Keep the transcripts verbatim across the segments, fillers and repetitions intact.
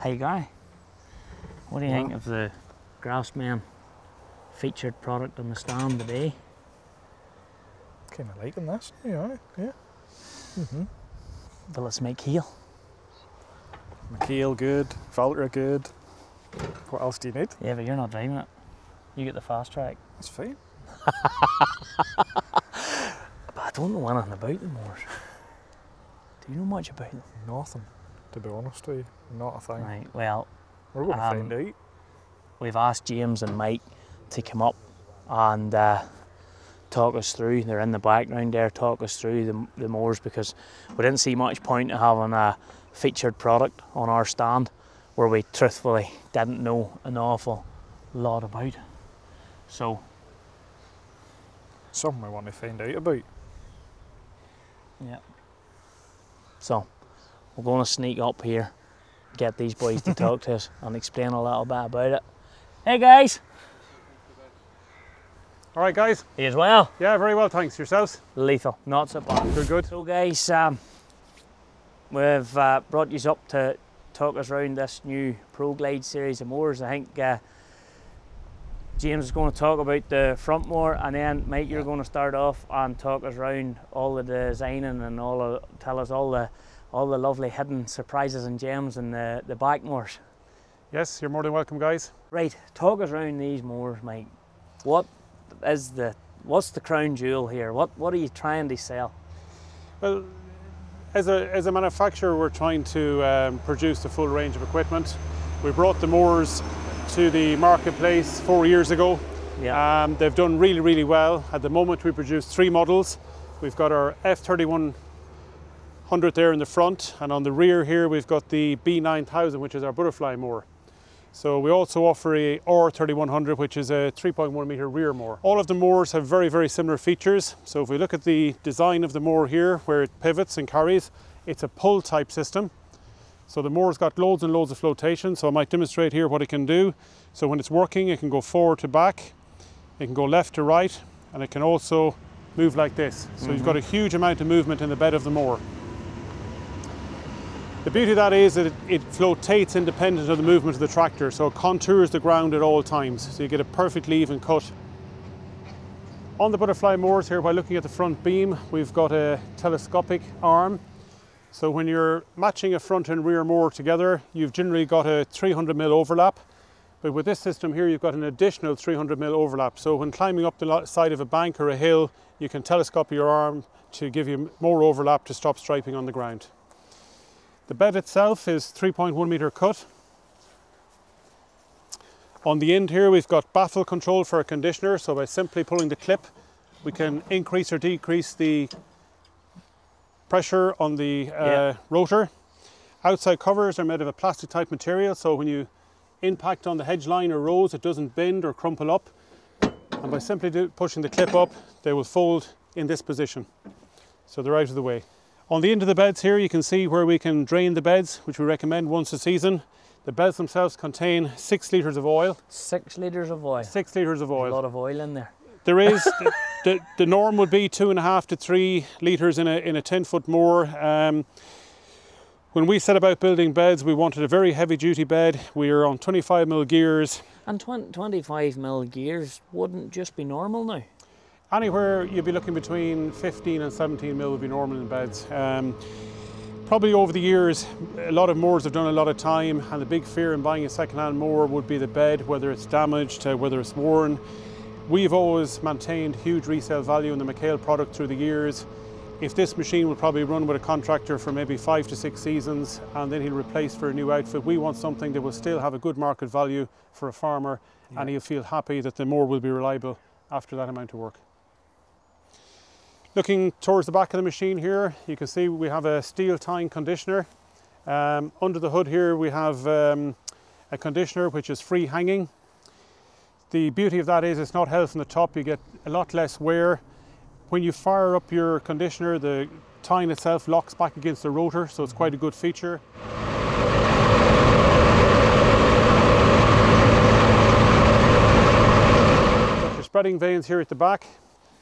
Hi Guy, what do you yeah. think of the Grassman featured product on the stand today? Kind of liking this, you know, yeah. Mm-hmm. Well, it's McHale. McHale good, Valtra good. What else do you need? Yeah, but you're not driving it. You get the fast track. That's fine. But I don't know anything about them, Morris. Do you know much about them? Nothing, to be honest with you. Not a thing. Right, well... We're going to um, find out. We've asked James and Mike to come up and uh, talk us through. They're in the background there, talk us through the, the mowers, because we didn't see much point in having a featured product on our stand where we truthfully didn't know an awful lot about. So... something we want to find out about. Yeah. So, we're going to sneak up here, get these boys to talk to us and explain a little bit about it. Hey guys! Alright guys. You as well? Yeah, very well, thanks. Yourselves? Lethal. Not so bad. You're good. So guys, um, we've uh, brought you up to talk us around this new ProGlide series of mowers. I think uh, James is going to talk about the front mower, and then Mike, you're going to start off and talk us around all the designing and all of, tell us all the all the lovely hidden surprises and gems in the, the back mowers. Yes, you're more than welcome guys. Right, talk us around these mowers, Mike. What is the, what's the crown jewel here? What what are you trying to sell? Well, as a, as a manufacturer, we're trying to um, produce the full range of equipment. We brought the mowers to the marketplace four years ago. Yeah. Um, they've done really, really well. At the moment, we produce three models. We've got our F thirty-one hundred there in the front, and on the rear here, we've got the B nine thousand, which is our butterfly mower. So we also offer a R thirty-one hundred, which is a three point one meter rear mower. All of the mowers have very, very similar features. So if we look at the design of the mower here, where it pivots and carries, it's a pull type system. So the mower's got loads and loads of flotation, so I might demonstrate here what it can do. So when it's working, it can go forward to back, it can go left to right, and it can also move like this. So mm-hmm. you've got a huge amount of movement in the bed of the mower. The beauty of that is that it, it flotates independent of the movement of the tractor, so it contours the ground at all times, so you get a perfectly even cut. On the butterfly mowers here, by looking at the front beam, we've got a telescopic arm. So when you're matching a front and rear mower together, you've generally got a three hundred mil overlap. But with this system here, you've got an additional three hundred mil overlap. So when climbing up the side of a bank or a hill, you can telescope your arm to give you more overlap to stop striping on the ground. The bed itself is three point one meter cut. On the end here, we've got baffle control for a conditioner. So by simply pulling the clip, we can increase or decrease the pressure on the uh, yeah. rotor. Outside covers are made of a plastic type material, so when you impact on the hedge line or rows, it doesn't bend or crumple up. And by simply do, pushing the clip up, they will fold in this position. So they're out of the way. On the end of the beds here, you can see where we can drain the beds, which we recommend once a season. The beds themselves contain six litres of oil. Six litres of oil? Six litres of oil. There's a lot of oil in there. There is, the, the, the norm would be two and a half to three litres in a, in a ten foot mower. Um, when we set about building beds, we wanted a very heavy duty bed. We are on twenty-five mil gears. And twenty-five mil gears wouldn't just be normal now? Anywhere you'd be looking between fifteen and seventeen mil would be normal in beds. Um, probably over the years, a lot of mowers have done a lot of time, and the big fear in buying a second-hand mower would be the bed, whether it's damaged, uh, whether it's worn. We've always maintained huge resale value in the McHale product through the years. If this machine will probably run with a contractor for maybe five to six seasons, and then he'll replace for a new outfit, we want something that will still have a good market value for a farmer, yeah. and he'll feel happy that the mower will be reliable after that amount of work. Looking towards the back of the machine here, you can see we have a steel tine conditioner. Um, under the hood here, we have um, a conditioner which is free hanging. The beauty of that is it's not held from the top, you get a lot less wear. When you fire up your conditioner, the tine itself locks back against the rotor, so it's quite a good feature. Got your spreading vanes here at the back,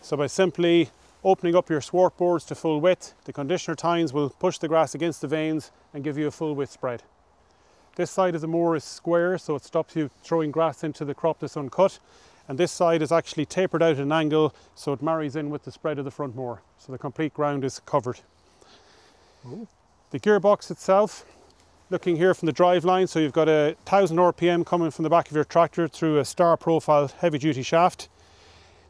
so by simply opening up your swart boards to full width, the conditioner tines will push the grass against the vanes and give you a full width spread. This side of the mower is square, so it stops you throwing grass into the crop that's uncut. And this side is actually tapered out at an angle, so it marries in with the spread of the front mower. So the complete ground is covered. Ooh. The gearbox itself, looking here from the drive line, so you've got a one thousand R P M coming from the back of your tractor through a star profile heavy duty shaft.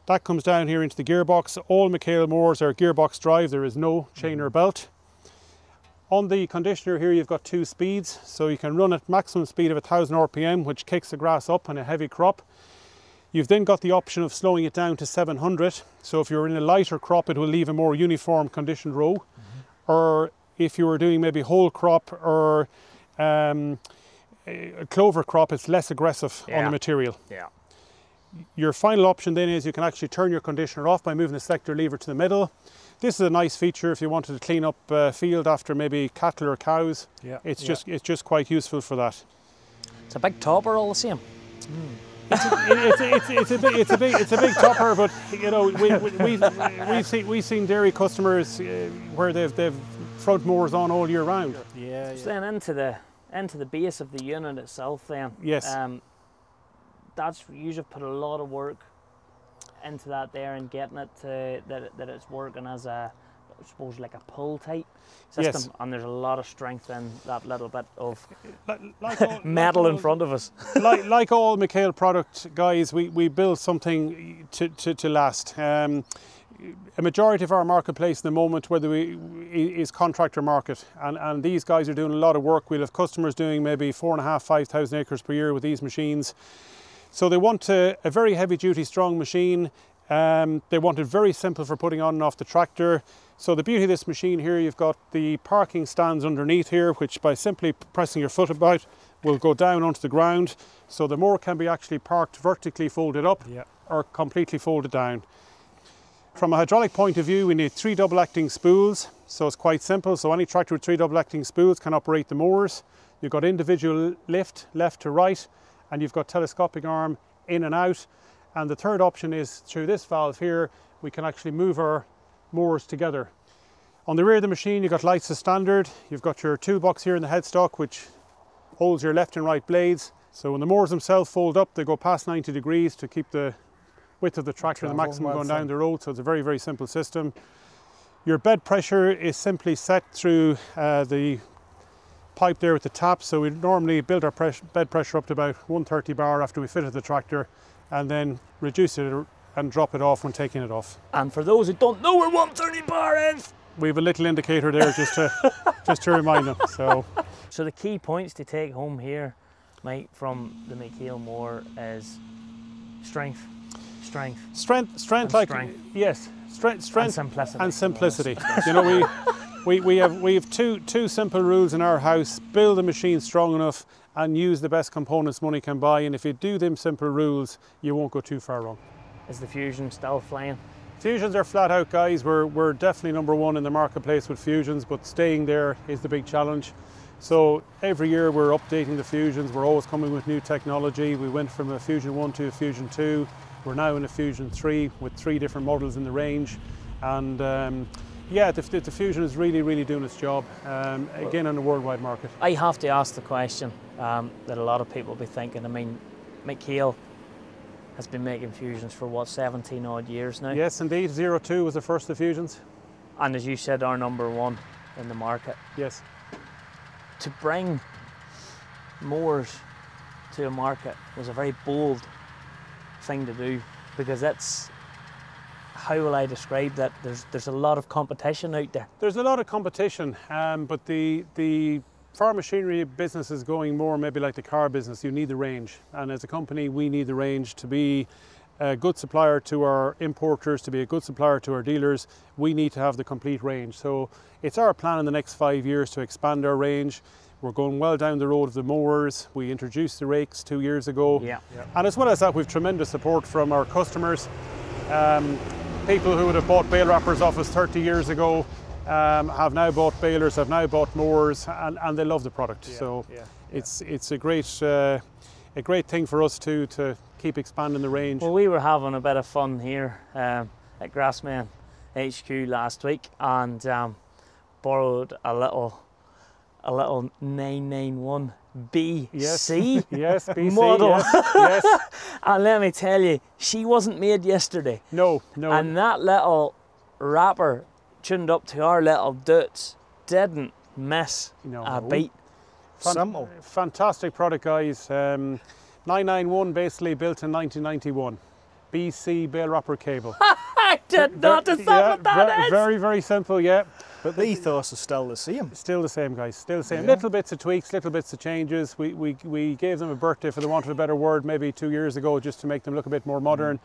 That comes down here into the gearbox. All McHale mowers are gearbox drive, there is no chain or belt. On the conditioner here you've got two speeds, so you can run at maximum speed of one thousand R P M, which kicks the grass up on a heavy crop. You've then got the option of slowing it down to seven hundred, so if you're in a lighter crop it will leave a more uniform conditioned row. Mm-hmm. Or if you were doing maybe whole crop or um, a clover crop, it's less aggressive yeah. on the material. Yeah. Your final option then is you can actually turn your conditioner off by moving the selector lever to the middle. This is a nice feature if you wanted to clean up uh, field after maybe cattle or cows. Yeah, it's yeah. just it's just quite useful for that. It's a big topper all the same. Mm. It's, a, it's, a, it's, a, it's a big it's a big topper, but you know we we we we've seen we've seen dairy customers uh, where they've they've front mowers on all year round. Yeah. yeah. So then into the into the base of the unit itself then. Yes. Um, that's you should put a lot of work into that there and getting it to that, that it's working as a I suppose like a pull type system. Yes. And there's a lot of strength in that little bit of like, like all, metal like all, in front of us. like, like all McHale product guys, we, we build something to, to, to last. Um, a majority of our marketplace at the moment whether we is contractor market, and, and these guys are doing a lot of work. We'll have customers doing maybe four and a half, five thousand acres per year with these machines. So they want a, a very heavy-duty, strong machine. Um, they want it very simple for putting on and off the tractor. So the beauty of this machine here, you've got the parking stands underneath here, which by simply pressing your foot about will go down onto the ground. So the mower can be actually parked vertically folded up yeah. or completely folded down. From a hydraulic point of view, we need three double-acting spools. So it's quite simple. So any tractor with three double-acting spools can operate the mowers. You've got individual lift, left to right, and you've got telescopic arm in and out. And the third option is through this valve here, we can actually move our mowers together. On the rear of the machine, you've got lights as standard. You've got your toolbox here in the headstock, which holds your left and right blades. So when the mowers themselves fold up, they go past ninety degrees to keep the width of the tractor the maximum going down the road. So it's a very, very simple system. Your bed pressure is simply set through uh, the pipe there with the tap, so we normally build our pressure, bed pressure up to about one thirty bar after we fitted the tractor, and then reduce it and drop it off when taking it off. And for those who don't know where one thirty bar is, we have a little indicator there just to just to remind them. So, so the key points to take home here, Mike, from the McHale mower is strength, strength, strength, strength, like strength. yes, strength, strength, and simplicity. And simplicity. you know we. We, we have, we have two, two simple rules in our house: build a machine strong enough and use the best components money can buy. And if you do them simple rules, you won't go too far wrong. Is the Fusion still flying? Fusions are flat out, guys. We're, we're definitely number one in the marketplace with Fusions, but staying there is the big challenge. So every year we're updating the Fusions. We're always coming with new technology. We went from a Fusion one to a Fusion two. We're now in a Fusion three with three different models in the range. And um, yeah, the, the Fusion is really, really doing its job, um, again, on the worldwide market. I have to ask the question um, that a lot of people will be thinking. I mean, McHale has been making Fusions for, what, seventeen odd years now? Yes, indeed. Zero Two was the first of the Fusions. And as you said, our number one in the market. Yes. To bring mowers to a market was a very bold thing to do, because that's... how will I describe that? There's there's a lot of competition out there. There's a lot of competition, um, but the the farm machinery business is going more maybe like the car business. You need the range, and as a company, we need the range to be a good supplier to our importers, to be a good supplier to our dealers. We need to have the complete range. So it's our plan in the next five years to expand our range. We're going well down the road of the mowers. We introduced the rakes two years ago, yeah. yeah. and as well as that, we've tremendous support from our customers. Um, People who would have bought bale wrappers off us thirty years ago um, have now bought balers, have now bought mowers, and, and they love the product. Yeah, so yeah, yeah. it's it's a great uh, a great thing for us too to keep expanding the range. Well, we were having a bit of fun here um, at Grassman H Q last week, and um, borrowed a little a little nine ninety-one B C yes. yes, B C, model. Yes, yes. And let me tell you, she wasn't made yesterday. No, no. And that little wrapper tuned up to our little dudes didn't miss no. a beat. Fan fantastic product, guys. Um, nine ninety-one basically built in nineteen ninety-one. B C bale wrapper cable. I did not understand yeah, what that is. Very, very simple, yeah. But the ethos is still the same. Still the same, guys. Still the same. Yeah. Little bits of tweaks, little bits of changes. We, we, we gave them a birthday, for the want of a better word, maybe two years ago, just to make them look a bit more modern.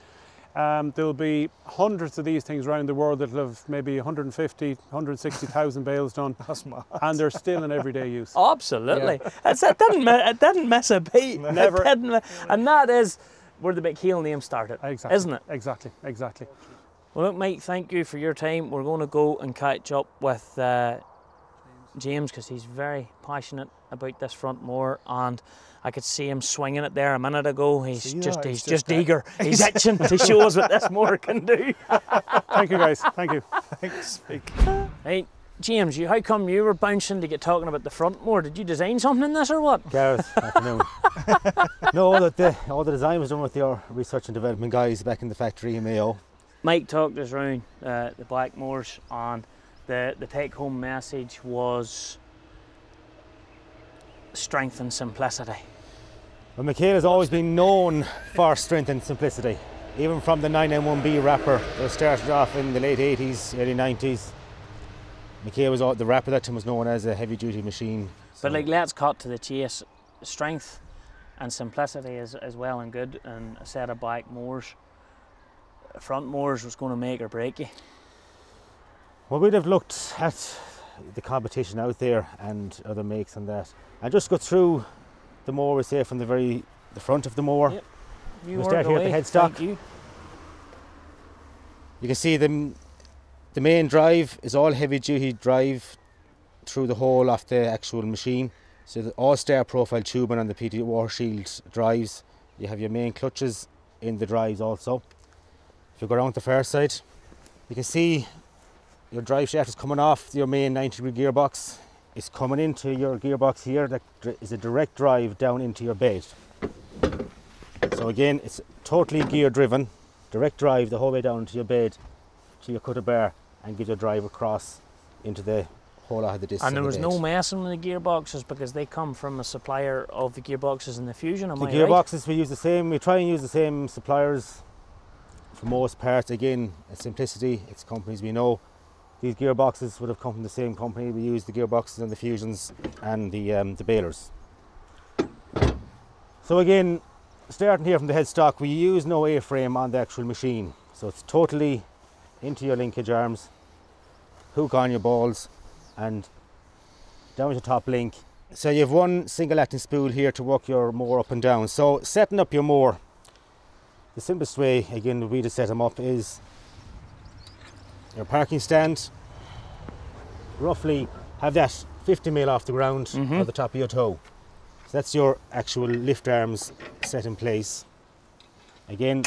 Mm. Um, there'll be hundreds of these things around the world that'll have maybe a hundred and fifty, a hundred and sixty thousand bales done. That's mad. And they're still in everyday use. Absolutely. Yeah. It, didn't, it didn't miss a beat. Never. It didn't, and that is where the McHale name started, exactly, isn't it? Exactly, exactly. Well, look, Mike, thank you for your time. We're going to go and catch up with uh, James because he's very passionate about this front mower, and I could see him swinging it there a minute ago. He's see just, that? he's, he's just, just eager. He's itching to show us what this mower can do. Thank you, guys. Thank you. Thanks, Mike. Hey, James, you, how come you were bouncing to get talking about the front mower? Did you design something in this or what? Gareth, I don't know. No, all the, all the design was done with your research and development guys back in the factory in Mayo. Mike talked us round uh, the black mowers, and the, the take home message was strength and simplicity. Well, McHale has always been known for strength and simplicity. Even from the nine ninety-one B wrapper that started off in the late eighties, early nineties. McHale was all, the wrapper that time was known as a heavy duty machine. So. But like, let's cut to the chase. Strength and simplicity is, is well and good, and a set of black mowers, front mowers, was going to make or break you. Well, we'd have looked at the competition out there and other makes and that, and just go through the mower, we say, from the very the front of the mower. Yep. You we'll start here away. At the headstock. You. you can see the, the main drive is all heavy duty drive through the whole of the actual machine. So the all star profile tubing on the P T O water shield drives. You have your main clutches in the drives also. If you go around the far side, you can see your drive shaft is coming off your main ninety degree gearbox. It's coming into your gearbox here. That is a direct drive down into your bed. So again, it's totally gear driven, direct drive the whole way down to your bed, to your cutter bar, and give your drive across into the whole lot of the disc. And there was no messing with the gearboxes because they come from a supplier of the gearboxes in the Fusion. Am I right? The gearboxes we use the same. We try and use the same suppliers. For most parts, again, simplicity, it's companies we know. These gearboxes would have come from the same company. We use the gearboxes and the Fusions and the, um, the balers. So again, starting here from the headstock, we use no A-frame on the actual machine. So it's totally into your linkage arms, hook on your balls, and down to top link. So you have one single acting spool here to work your mower up and down. So setting up your mower, the simplest way, again, we to set them up is your parking stand. Roughly have that fifty mil off the ground mm-hmm. or the top of your toe. So that's your actual lift arms set in place. Again,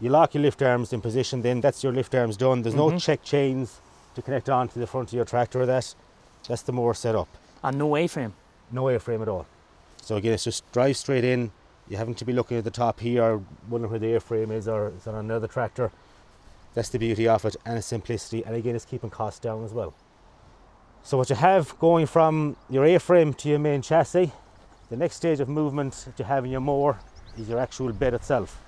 you lock your lift arms in position, then that's your lift arms done. There's mm-hmm. no check chains to connect on to the front of your tractor or that. That's the mower set up. And no A-frame? No A-frame at all. So again, it's just drive straight in. You haven't to be looking at the top here or wondering where the airframe is or it's on another tractor. That's the beauty of it and its simplicity, and again it's keeping costs down as well. So what you have going from your airframe to your main chassis, the next stage of movement that you have in your mower is your actual bed itself.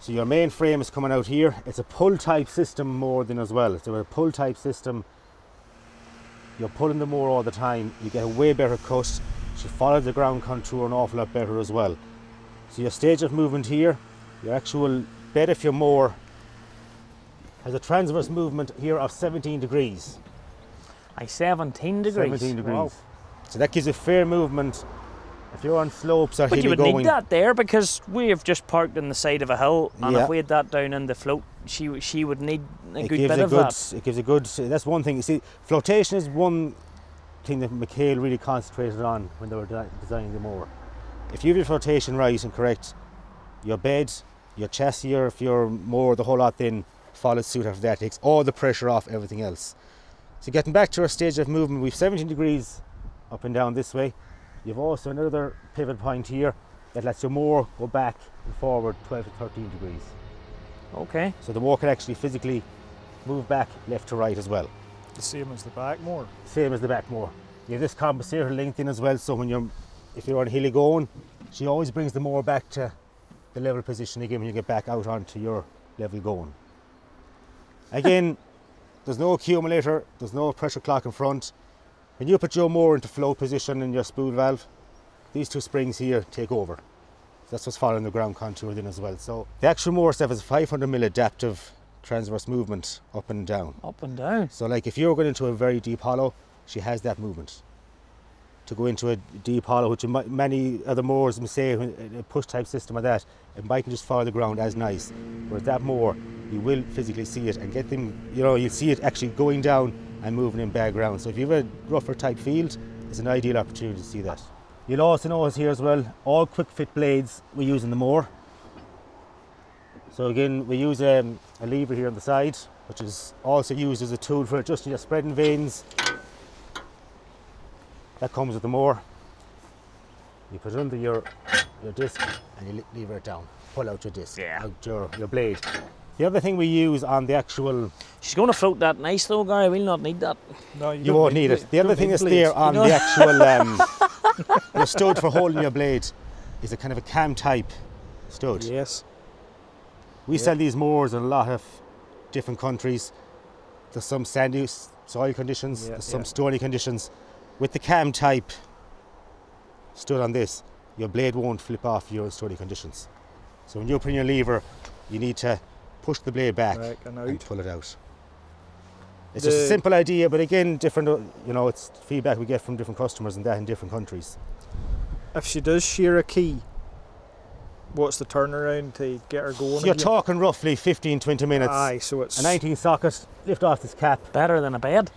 So your main frame is coming out here. It's a pull type system more than as well. So a pull type system, you're pulling the mower all the time, you get a way better cut. She follows the ground contour an awful lot better as well. So your stage of movement here, your actual bed of your mower has a transverse movement here of seventeen degrees. I seventeen degrees. seventeen degrees. Wow. So that gives you fair movement if you're on slopes or hilly going. But you would need that there because we have just parked on the side of a hill, and yeah. if we had that down in the float, she she would need a it good gives bit a of good, that. It gives a good. That's one thing. You see, flotation is one thing that McHale really concentrated on when they were de designing the mower. If you have your flotation right and correct, your bed, your chassis, if your mower, the whole lot then follows suit after that. It takes all the pressure off everything else. So getting back to our stage of movement, we've seventeen degrees up and down this way. You've also another pivot point here that lets you more go back and forward twelve to thirteen degrees. Okay. So the more can actually physically move back left to right as well. The same as the back more. Same as the back more. You have this compensator linked in as well, so when you're, if you're on hilly going, she always brings the more back to the level position again when you get back out onto your level going. Again, there's no accumulator, there's no pressure clock in front. When you put your moor into flow position in your spool valve, these two springs here take over. That's what's following the ground contour then as well. So the actual moor stuff is a five hundred millimeter adaptive transverse movement up and down. Up and down. So like if you're going into a very deep hollow, she has that movement. To go into a deep hollow, which many other moors say, a push type system like that, it mightn't just follow the ground as nice. Whereas that moor, you will physically see it and get them, you know, you'll see it actually going down and moving in bare ground. So if you have a rougher type field, it's an ideal opportunity to see that. You'll also notice here as well, all quick fit blades we use in the moor. So again, we use um, a lever here on the side, which is also used as a tool for adjusting your spreading vanes. That comes with the moor. You put it under your, your disc and you lever it down. Pull out your disc, yeah. out your, your blade. The other thing we use on the actual... She's going to float that nice though, Gary. We'll not need that. No, you, you won't need it. The other thing that's there on the actual um, the stud for holding your blade is a kind of a cam type stud. Yes. We yeah. sell these moors in a lot of different countries. There's some sandy soil conditions, yeah, there's some yeah. stony conditions. With the cam type stud on this, your blade won't flip off your stony conditions. So when you're putting your lever, you need to push the blade back right, and, and pull it out. It's the just a simple idea, but again, different, you know, it's feedback we get from different customers and that in different countries. If she does shear a key, what's the turnaround to get her going? So you're again? talking roughly fifteen, twenty minutes. Aye, so it's... A nineteen socket, lift off this cap. Better than a bed.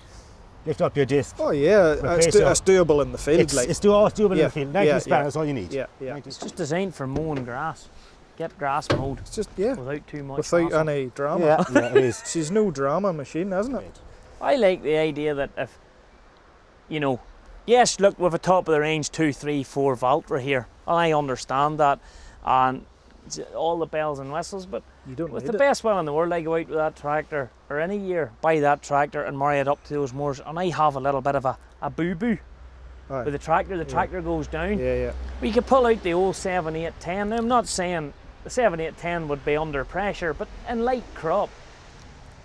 Lift up your disc. Oh yeah, that's, do, that's doable in the field. It's, like. it's do, oh, it's doable yeah. in the field. nineteen yeah, spanner yeah. is all you need. Yeah, yeah. It's just designed for mowing grass. Get grass mowed. It's just yeah. Without too much. Without muscle. any drama. Yeah. yeah, it is. She's no drama machine, isn't it? I like the idea that if, you know, yes, look, we've a top of the range two, three, four Valtra here, and I understand that, and all the bells and whistles, but you don't with the it. best one in the world, I go out with that tractor, or any year, buy that tractor and marry it up to those moors, and I have a little bit of a, a boo-boo right. with the tractor. The yeah. tractor goes down. Yeah, yeah. We could pull out the old seven eight ten. Now, I'm not saying the seven eight ten would be under pressure, but in light crop,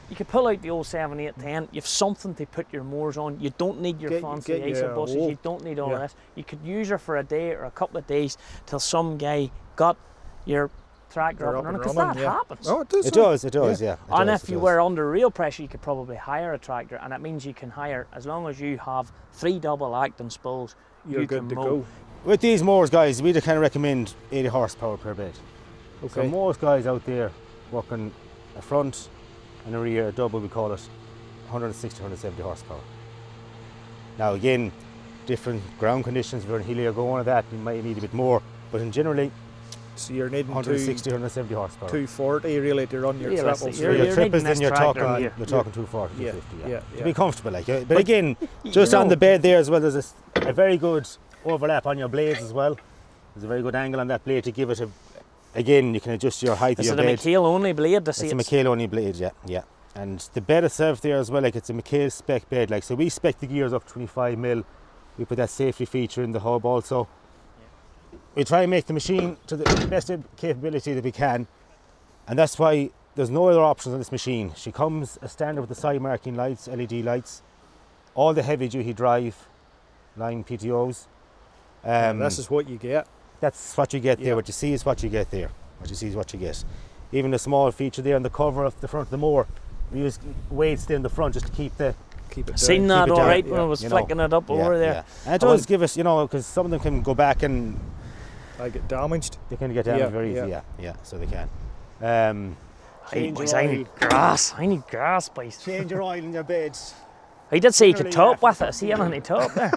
you could pull out the old seven eight ten. You've something to put your moors on. You don't need your get, fancy get iso your buses. Old. You don't need all yeah. of this. You could use her for a day or a couple of days till some guy got your tractor up and running, because that yeah. happens. Oh, it does. It does, it does, yeah. yeah. It and does, if you does. were under real pressure, you could probably hire a tractor, and it means you can hire, as long as you have three double acting spools, You're you good can to mow. go. With these moors, guys, we kind of recommend eighty horsepower per bed. Okay. So most guys out there working a front and a rear, a double we call it, one sixty, one seventy horsepower. Now again, different ground conditions, if you're in hilly or going like that, you might need a bit more, but in generally, so you're needing one sixty, one seventy horsepower. two forty really to run your yeah, triples. Your you're triples, then you're talking, right. you're talking yeah. two forty, yeah. two fifty. Yeah. Yeah. Yeah. To be comfortable, like. But, but again, just know. on the bed there as well, there's a, a very good overlap on your blades as well. There's a very good angle on that blade to give it a. Again, you can adjust your height. Is of your it blade. a McHale only blade? To see it's, it's a McHale only blade, yeah, yeah. And the bed itself there as well, like it's a McHale spec bed, like so. We spec the gears up twenty-five mil. We put that safety feature in the hub also. We try and make the machine to the best capability that we can, and that's why there's no other options on this machine. She comes a standard with the side marking lights, L E D lights, all the heavy duty drive line P T Os. Um, and this is what you get. That's what you get there. Yeah. What you see is what you get there. What you see is what you get. Even the small feature there on the cover of the front of the moor, we use weights there in the front just to keep the Keep it Seen down, that keep all it right down. when yeah. I was you flicking know. it up yeah, over there. Yeah. And it does give us, you know, because some of them can go back and. I get damaged. They can get damaged yeah, very easily, yeah. yeah, yeah, so they can. Um, I, boys, I need grass, I need grass, boys. Change your oil in your beds. I did say you could top with it, I see any top there.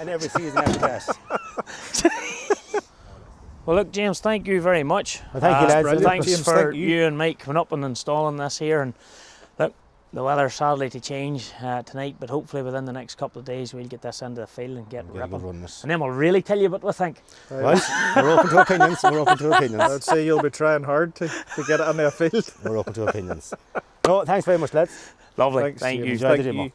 And every season after that. Well look, James, thank you very much. Well, thank uh, you lads. Thanks James, for thank you. you and Mike coming up and installing this here. And look, The weather sadly to change uh, tonight, but hopefully within the next couple of days we'll get this into the field and get ripping. And then we'll really tell you what we think. Right. We're open to opinions, we're open to opinions. I'd say you'll be trying hard to, to get it on the field. We're open to opinions. No, thanks very much, lads. Lovely, thanks, thank you. Enjoy the demo.